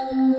Hello.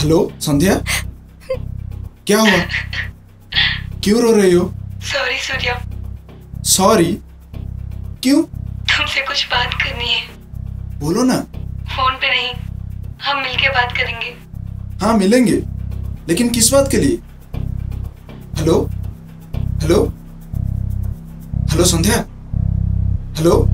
Hello संध्या, क्या हुआ? क्यों रो रही हो? सॉरी सूर्या। सॉरी क्यों? तुमसे कुछ बात करनी है। बोलो ना। फोन पे नहीं, हम मिलके बात करेंगे। हाँ मिलेंगे, लेकिन किस बात के लिए? Hello hello hello Sandhya, hello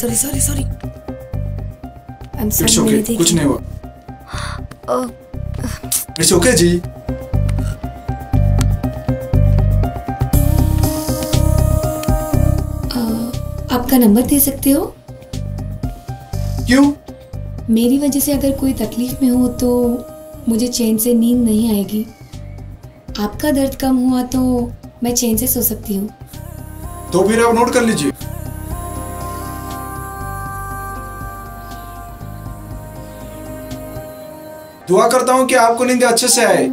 sorry. It's okay, कुछ नहीं हुआ। It's okay ji. आपका नंबर दे सकते हो? क्यों? मेरी वजह से अगर कोई तकलीफ में हो तो मुझे चैन से नींद नहीं आएगी। आपका दर्द कम हुआ तो मैं चैन से सो सकती हूँ। तो फिर आप नोट कर लीजिए। दुआ करता हूँ कि आपको नींद अच्छे से आए।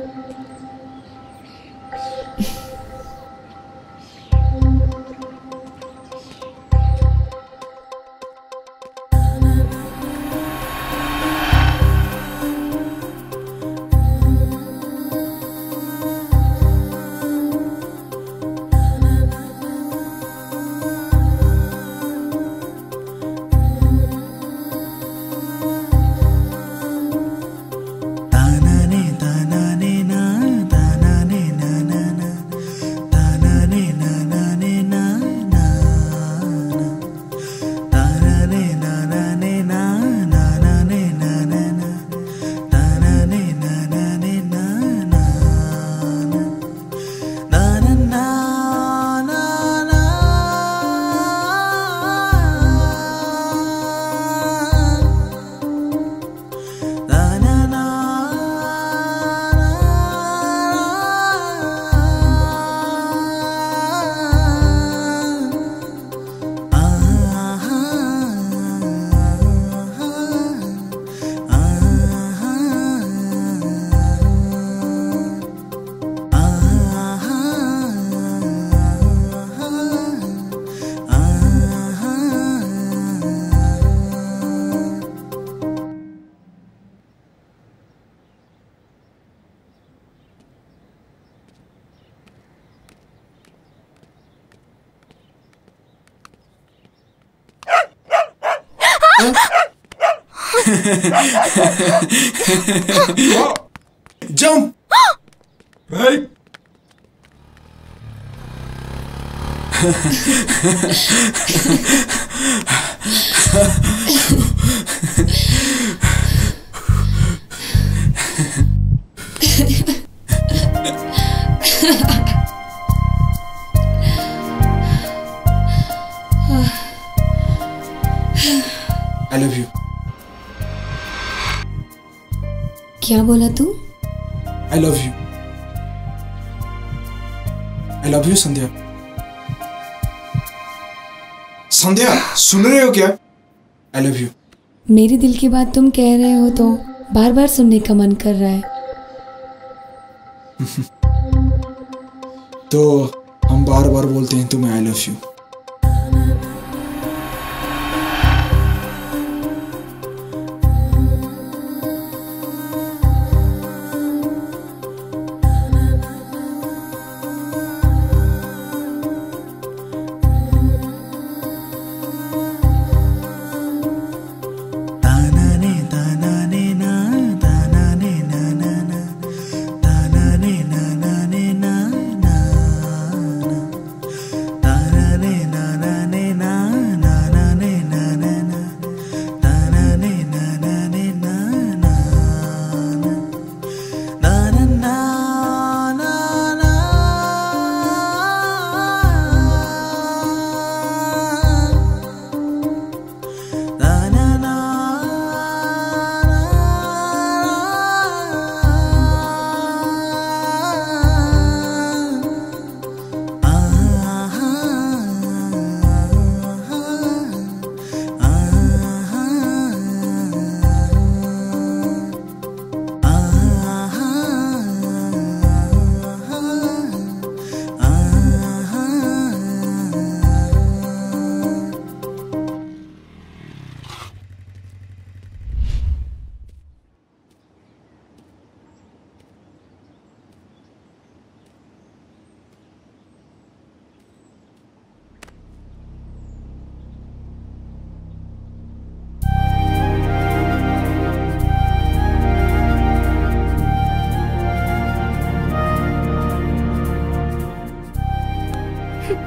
Jump! Hey! I love you. क्या बोला तू? I love you. I love you, संध्या. संध्या, सुन रहे हो क्या? I love you. मेरे दिल की बात तुम कह रहे हो तो बार बार सुनने का मन कर रहा है. तो हम बार बार बोलते हैं तुम्हें I love you.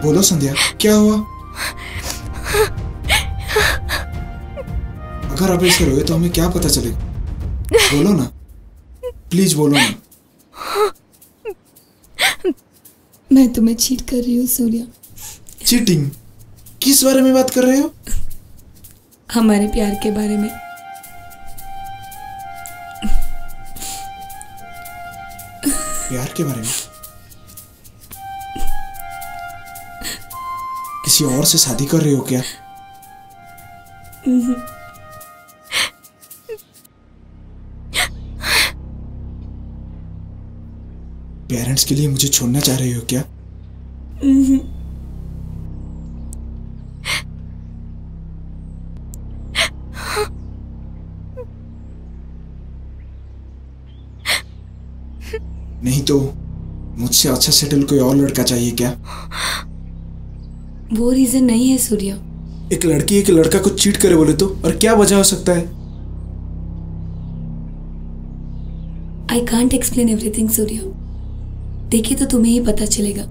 बोलो संध्या, क्या हुआ? अगर आप ऐसे रोए तो हमें क्या पता चलेगा? बोलो ना, प्लीज बोलो ना। मैं तुम्हें चीट कर रही हूँ सूर्या। चीटिंग? किस बारे में बात कर रहे हो? हमारे प्यार के बारे में। प्यार के बारे में? किसी और से शादी कर रहे हो क्या? पेरेंट्स के लिए मुझे छोड़ना चाह रहे हो क्या? नहीं तो मुझसे अच्छा सेटल कोई और लड़का चाहिए क्या? वो रीजन नहीं है सूर्या। एक लड़की एक लड़का को चीट करे बोले तो और क्या वजह हो सकता है? I can't explain everything Surya. देखिए तो तुम्हें ही पता चलेगा।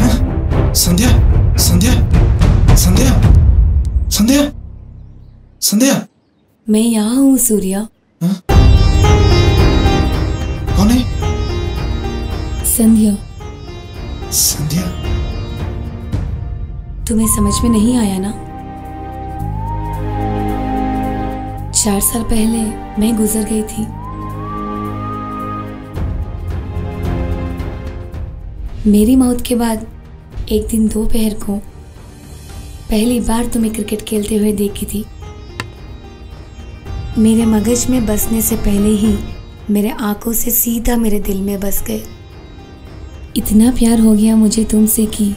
हाँ? संध्या, संध्या, संध्या, संध्या, संध्या। मैं यहाँ हूँ सूर्या। हाँ? संध्या। संध्या, तुम्हें समझ में नहीं आया ना? 4 साल पहले मैं गुजर गई थी। मेरी मौत के बाद एक दिन दोपहर को पहली बार तुम्हें क्रिकेट खेलते हुए देखी थी। मेरे मगज में बसने से पहले ही मेरे आंखों से सीधा मेरे दिल में बस गए। इतना प्यार हो गया मुझे तुमसे कि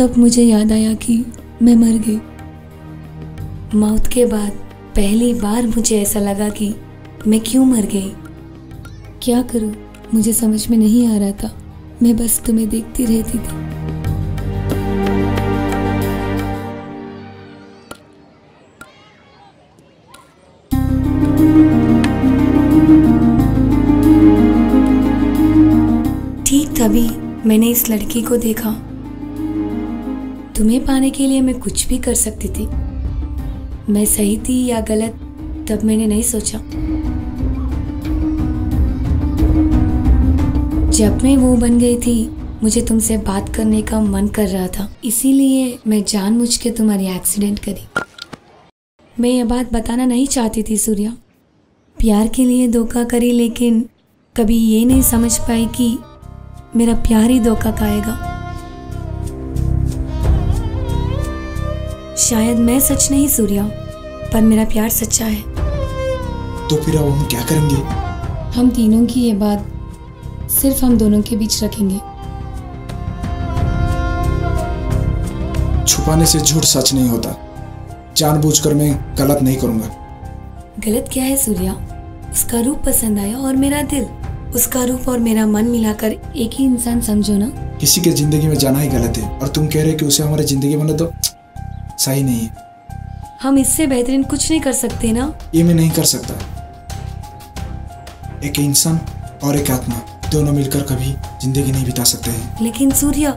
तब मुझे याद आया कि मैं मर गई। मौत के बाद पहली बार मुझे ऐसा लगा कि मैं क्यों मर गई। क्या करूं मुझे समझ में नहीं आ रहा था, मैं बस तुम्हें देखती रहती थी। ठीक तभी मैंने इस लड़की को देखा। तुम्हें पाने के लिए मैं कुछ भी कर सकती थी। मैं सही थी या गलत तब मैंने नहीं सोचा। जब मैं वो बन गई थी मुझे तुमसे बात करने का मन कर रहा था, इसीलिए मैं जानबूझ के तुम्हारी एक्सीडेंट करी। मैं ये बात बताना नहीं चाहती थी सूर्या। प्यार के लिए धोखा करी, लेकिन कभी ये नहीं समझ पाई कि मेरा प्यार ही धोखा खाएगा। शायद मैं सच नहीं सूर्या, पर मेरा प्यार सच्चा है। तो फिर अब हम क्या करेंगे? हम तीनों की ये बात सिर्फ हम दोनों के बीच रखेंगे। छुपाने से झूठ सच नहीं होता। जानबूझकर मैं गलत नहीं करूंगा। गलत क्या है सूर्या? उसका रूप पसंद आया और मेरा दिल, उसका रूप और मेरा मन मिलाकर एक ही इंसान समझो ना। किसी के जिंदगी में जाना ही गलत है और तुम कह रहे हो कि उसे हमारी जिंदगी में तो सही नहीं है। हम इससे बेहतरीन कुछ नहीं कर सकते ना? ये मैं नहीं कर सकता। एक इंसान और एक आत्मा दोनों मिलकर कभी जिंदगी नहीं बिता सकते हैं। लेकिन Surya,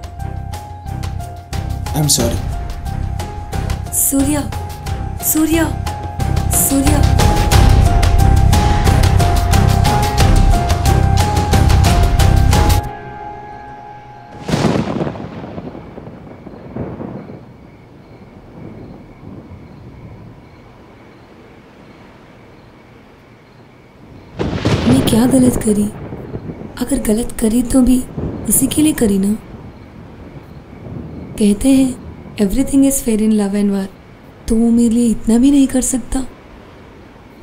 I am sorry. Surya, Surya, Surya. क्या गलत करी? अगर गलत करी तो भी उसी के लिए करी ना। कहते हैं everything is fair in love and war, तो वो मेरे लिए इतना भी नहीं कर सकता।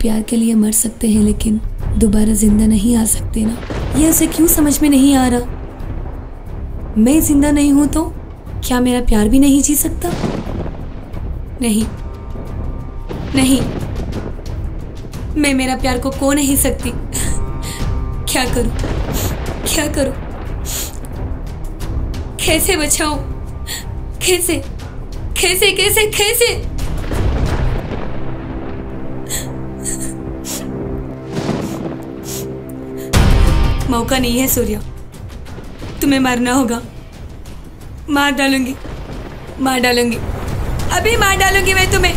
प्यार के लिए मर सकते हैं लेकिन दोबारा जिंदा नहीं आ सकते ना। ये उसे क्यों समझ में नहीं आ रहा? मैं जिंदा नहीं हूं तो क्या मेरा प्यार भी नहीं जी सकता? नहीं, नहीं, मैं मेरा प्यार को खो नहीं सकती। क्या करूं? क्या करूं? कैसे बचाऊं? कैसे? कैसे? कैसे? कैसे? मौका नहीं है सूर्या, तुम्हें मारना होगा। मार डालूंगी, मार डालूंगी, अभी मार डालूंगी मैं तुम्हें।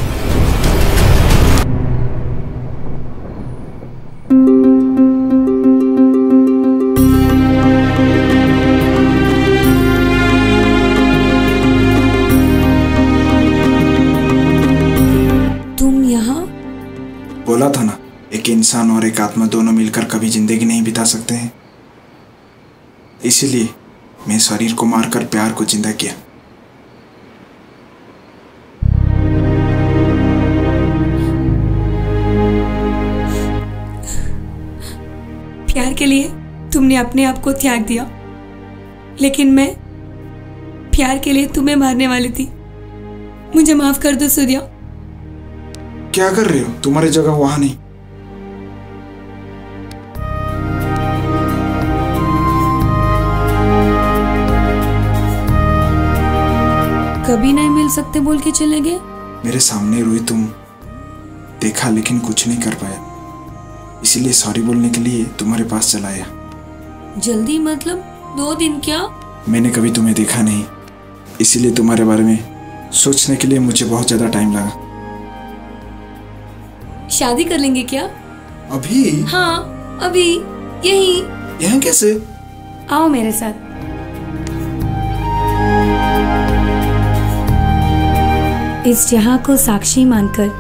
बोला था ना, एक इंसान और एक आत्मा दोनों मिलकर कभी जिंदगी नहीं बिता सकते हैं। इसीलिए मैं शरीर को मारकर प्यार को जिंदा किया। प्यार के लिए तुमने अपने आप को त्याग दिया, लेकिन मैं प्यार के लिए तुम्हें मारने वाली थी। मुझे माफ कर दो सूर्या। क्या कर रहे हो? तुम्हारी जगह वहां नहीं। कभी नहीं मिल सकते बोल के चले गए। मेरे सामने रोई तुम, देखा लेकिन कुछ नहीं कर पाया, इसीलिए सॉरी बोलने के लिए तुम्हारे पास चला आया। जल्दी मतलब 2 दिन? क्या मैंने कभी तुम्हें देखा नहीं, इसीलिए तुम्हारे बारे में सोचने के लिए मुझे बहुत ज्यादा टाइम लगा। शादी कर लेंगे क्या? अभी? हाँ अभी, यही। यहाँ कैसे? आओ मेरे साथ। इस जहां को साक्षी मानकर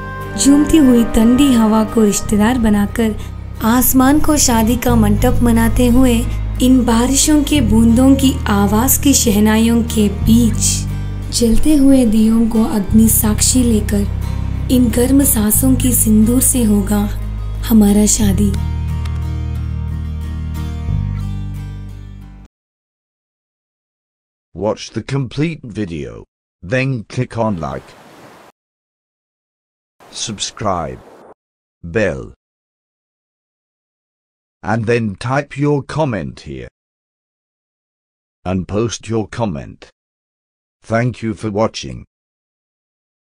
झूमती हुई ठंडी हवा को रिश्तेदार बनाकर आसमान को शादी का मंडप मनाते हुए इन बारिशों के बूंदों की आवाज की शहनाइयों के बीच जलते हुए दियों को अग्नि साक्षी लेकर इन गर्म सांसों की सिंदूर से होगा हमारा शादी। Watch the complete video. Then click on like, subscribe, bell, and then type your comment here and post your comment. Thank you for watching.